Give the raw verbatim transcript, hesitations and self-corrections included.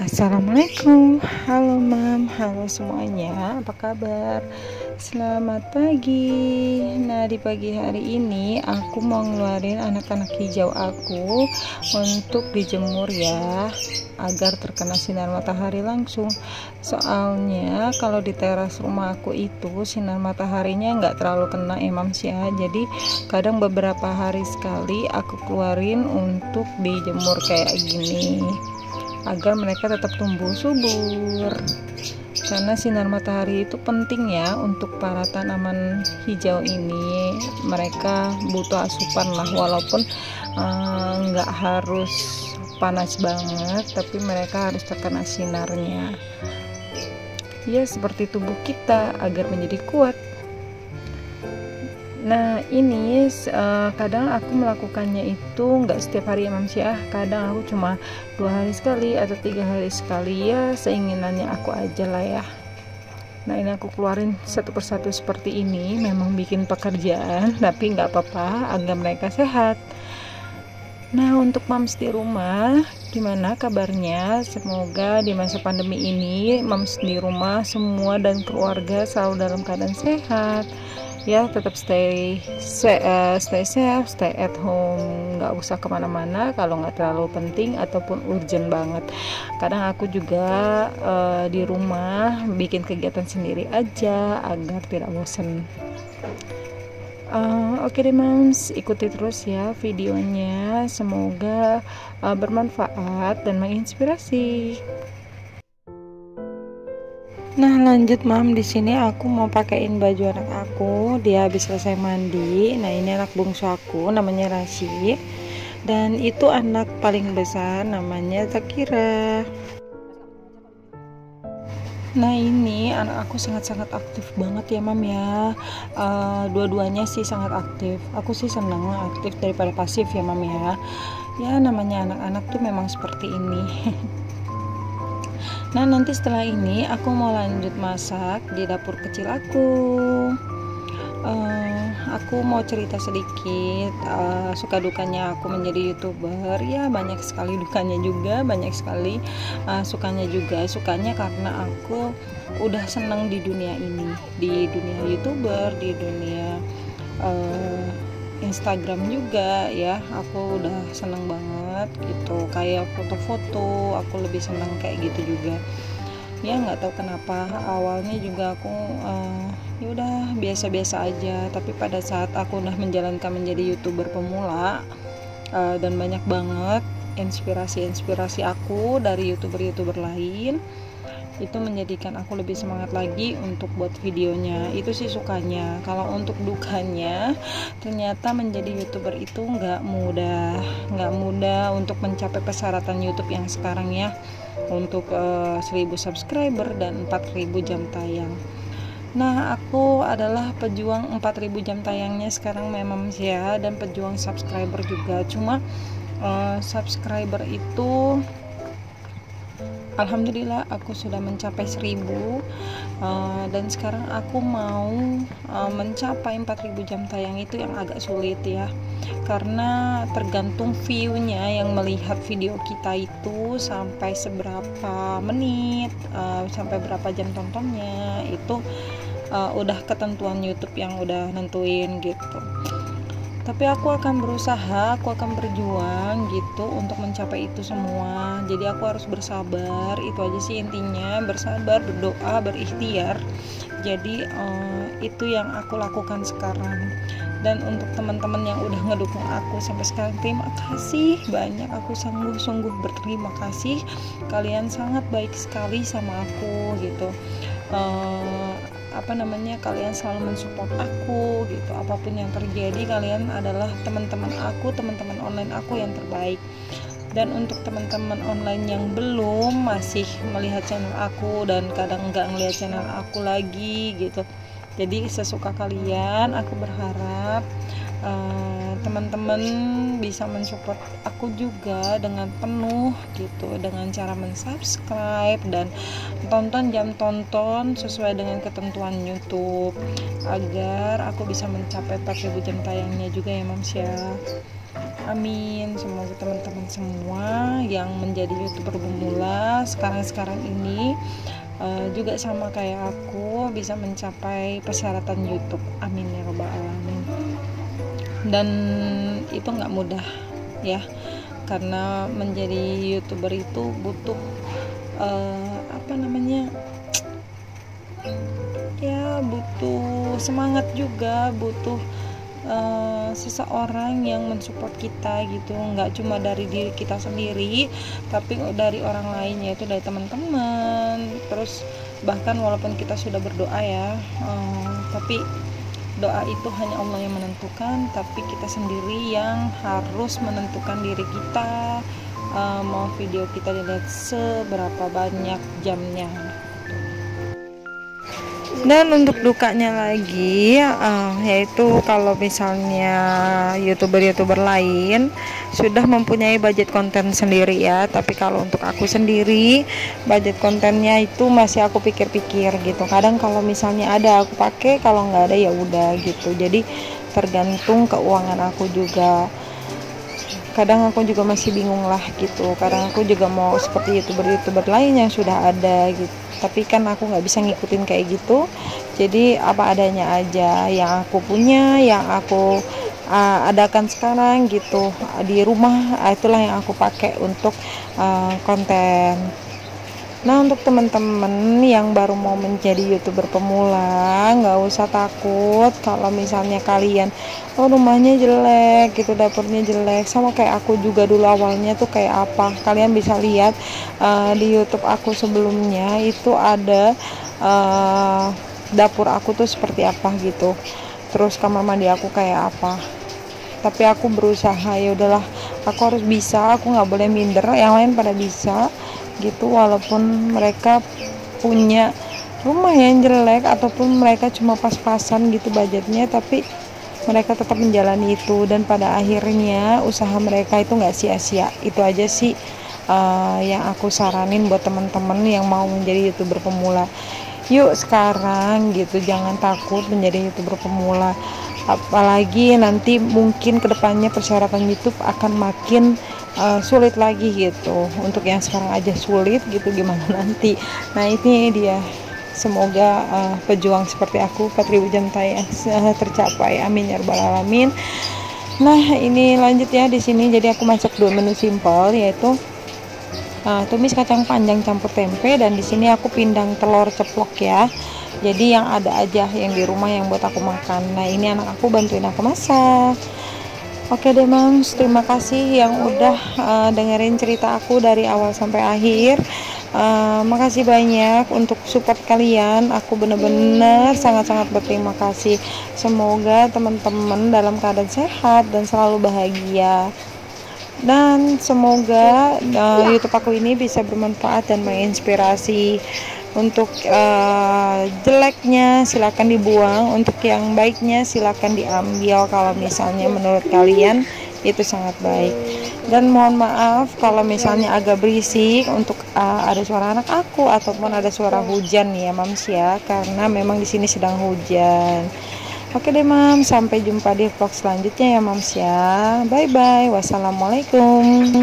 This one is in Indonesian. Assalamualaikum, halo mam, halo semuanya, apa kabar? Selamat pagi. Nah, di pagi hari ini aku mau ngeluarin anak-anak hijau aku untuk dijemur ya, agar terkena sinar matahari langsung. Soalnya kalau di teras rumah aku itu sinar mataharinya nggak terlalu kena imam sya, jadi kadang beberapa hari sekali aku keluarin untuk dijemur kayak gini agar mereka tetap tumbuh subur, karena sinar matahari itu penting ya untuk para tanaman hijau ini. Mereka butuh asupan lah, walaupun nggak uh, harus panas banget, tapi mereka harus terkena sinarnya ya, seperti tubuh kita agar menjadi kuat. Nah, ini uh, kadang aku melakukannya itu nggak setiap hari imam syiah, kadang aku cuma dua hari sekali atau tiga hari sekali ya, seinginannya aku aja lah ya. Nah, ini aku keluarin satu persatu seperti ini, memang bikin pekerjaan, tapi nggak apa-apa agar mereka sehat. Nah, untuk moms di rumah, gimana kabarnya? Semoga di masa pandemi ini moms di rumah semua dan keluarga selalu dalam keadaan sehat ya. Tetap stay stay, uh, stay safe, stay at home, nggak usah kemana-mana kalau nggak terlalu penting ataupun urgent banget. Kadang aku juga uh, di rumah bikin kegiatan sendiri aja agar tidak bosan. Uh, Oke okay deh moms, ikuti terus ya videonya, semoga uh, bermanfaat dan menginspirasi. Nah, lanjut mam, di sini aku mau pakein baju anak aku, dia habis selesai mandi. Nah, ini anak bungsu aku namanya Rashi, dan itu anak paling besar namanya Takira. Nah, ini anak aku sangat-sangat aktif banget ya mam ya, uh, dua-duanya sih sangat aktif. Aku sih senang aktif daripada pasif ya mam ya. Ya, namanya anak-anak tuh memang seperti ini. Nah, nanti setelah ini aku mau lanjut masak di dapur kecil aku. Uh, aku mau cerita sedikit uh, suka dukanya aku menjadi youtuber ya. Banyak sekali dukanya juga, banyak sekali uh, sukanya juga. Sukanya karena aku udah seneng di dunia ini, di dunia youtuber, di dunia uh, Instagram juga ya. Aku udah seneng banget gitu, kayak foto-foto aku lebih seneng kayak gitu juga ya. Nggak tahu kenapa, awalnya juga aku uh, ya udah biasa-biasa aja, tapi pada saat aku udah menjalankan menjadi youtuber pemula uh, dan banyak banget inspirasi-inspirasi aku dari youtuber-youtuber lain, itu menjadikan aku lebih semangat lagi untuk buat videonya. Itu sih sukanya. Kalau untuk dukanya, ternyata menjadi youtuber itu nggak mudah, nggak mudah untuk mencapai persyaratan YouTube yang sekarang ya, untuk uh, seribu subscriber dan empat ribu jam tayang. Nah, aku adalah pejuang empat ribu jam tayangnya sekarang memang ya, dan pejuang subscriber juga. Cuma uh, subscriber itu alhamdulillah aku sudah mencapai seribu, uh, dan sekarang aku mau uh, mencapai empat ribu jam tayang. Itu yang agak sulit ya, karena tergantung view-nya yang melihat video kita itu sampai seberapa menit, uh, sampai berapa jam tontonnya, itu uh, udah ketentuan YouTube yang udah nentuin gitu. Tapi aku akan berusaha, aku akan berjuang gitu untuk mencapai itu semua. Jadi aku harus bersabar, itu aja sih intinya, bersabar, berdoa, berikhtiar. Jadi eh, itu yang aku lakukan sekarang. Dan untuk teman-teman yang udah ngedukung aku sampai sekarang, terima kasih banyak. Aku sungguh-sungguh berterima kasih, kalian sangat baik sekali sama aku gitu. eh, apa namanya, kalian selalu mensupport aku gitu, apapun yang terjadi kalian adalah teman-teman aku, teman-teman online aku yang terbaik. Dan untuk teman-teman online yang belum masih melihat channel aku dan kadang nggak ngelihat channel aku lagi gitu, jadi sesuka kalian. Aku berharap uh, teman-teman bisa mensupport aku juga dengan penuh gitu, dengan cara mensubscribe dan tonton jam tonton sesuai dengan ketentuan YouTube, agar aku bisa mencapai empat ribu jam tayangnya juga ya moms ya. Amin. Semoga teman-teman semua yang menjadi YouTuber pemula sekarang-sekarang ini uh, juga sama kayak aku bisa mencapai persyaratan YouTube. Amin ya Rabbal Alamin. Dan itu nggak mudah ya, karena menjadi YouTuber itu butuh uh, apa namanya ya, butuh semangat juga, butuh Uh, seseorang yang mensupport kita gitu, nggak cuma dari diri kita sendiri tapi dari orang lain, yaitu dari teman-teman. Terus bahkan walaupun kita sudah berdoa ya, uh, tapi doa itu hanya Allah yang menentukan, tapi kita sendiri yang harus menentukan diri kita, uh, mau video kita dilihat seberapa banyak jamnya. Dan untuk dukanya lagi, uh, yaitu kalau misalnya YouTuber-YouTuber lain sudah mempunyai budget konten sendiri ya, tapi kalau untuk aku sendiri budget kontennya itu masih aku pikir-pikir gitu. Kadang kalau misalnya ada aku pakai, kalau nggak ada ya udah gitu. Jadi tergantung keuangan aku juga. Kadang aku juga masih bingung lah gitu. Kadang aku juga mau seperti YouTuber-YouTuber lain yang sudah ada gitu, tapi kan aku nggak bisa ngikutin kayak gitu. Jadi apa adanya aja, yang aku punya, yang aku uh, adakan sekarang gitu di rumah, itulah yang aku pakai untuk uh, konten. Nah untuk teman-teman yang baru mau menjadi YouTuber pemula, nggak usah takut kalau misalnya kalian oh rumahnya jelek gitu, dapurnya jelek, sama kayak aku juga dulu awalnya tuh kayak apa. Kalian bisa lihat uh, di YouTube aku sebelumnya itu ada uh, dapur aku tuh seperti apa gitu, terus kamar mandi aku kayak apa. Tapi aku berusaha, ya udahlah aku harus bisa, aku nggak boleh minder, yang lain pada bisa gitu, walaupun mereka punya rumah yang jelek ataupun mereka cuma pas-pasan gitu budgetnya, tapi mereka tetap menjalani itu dan pada akhirnya usaha mereka itu nggak sia-sia. Itu aja sih uh, yang aku saranin buat teman-teman yang mau menjadi YouTuber pemula. Yuk sekarang gitu, jangan takut menjadi YouTuber pemula, apalagi nanti mungkin kedepannya persyaratan YouTube akan makin uh, sulit lagi gitu. Untuk yang sekarang aja sulit gitu, gimana nanti. Nah ini dia, semoga uh, pejuang seperti aku, empat ribu jam tayang uh, tercapai. Amin ya Rabbal Alamin. Nah ini lanjut ya, di sini jadi aku masak dua menu simple, yaitu uh, tumis kacang panjang campur tempe, dan di sini aku pindang telur ceplok ya. Jadi yang ada aja yang di rumah yang buat aku makan. Nah ini anak aku bantuin aku masak. Oke deh Mams, terima kasih yang udah uh, dengerin cerita aku dari awal sampai akhir. Uh, makasih banyak untuk support kalian. Aku bener-bener sangat-sangat berterima kasih. Semoga teman-teman dalam keadaan sehat dan selalu bahagia. Dan semoga uh, YouTube aku ini bisa bermanfaat dan menginspirasi. Untuk uh, jeleknya silahkan dibuang, untuk yang baiknya silahkan diambil kalau misalnya menurut kalian itu sangat baik. Dan mohon maaf kalau misalnya agak berisik, untuk uh, ada suara anak aku ataupun ada suara hujan ya Mams ya, karena memang di sini sedang hujan. Oke deh Mams, sampai jumpa di vlog selanjutnya ya Mams ya. Bye bye, wassalamualaikum.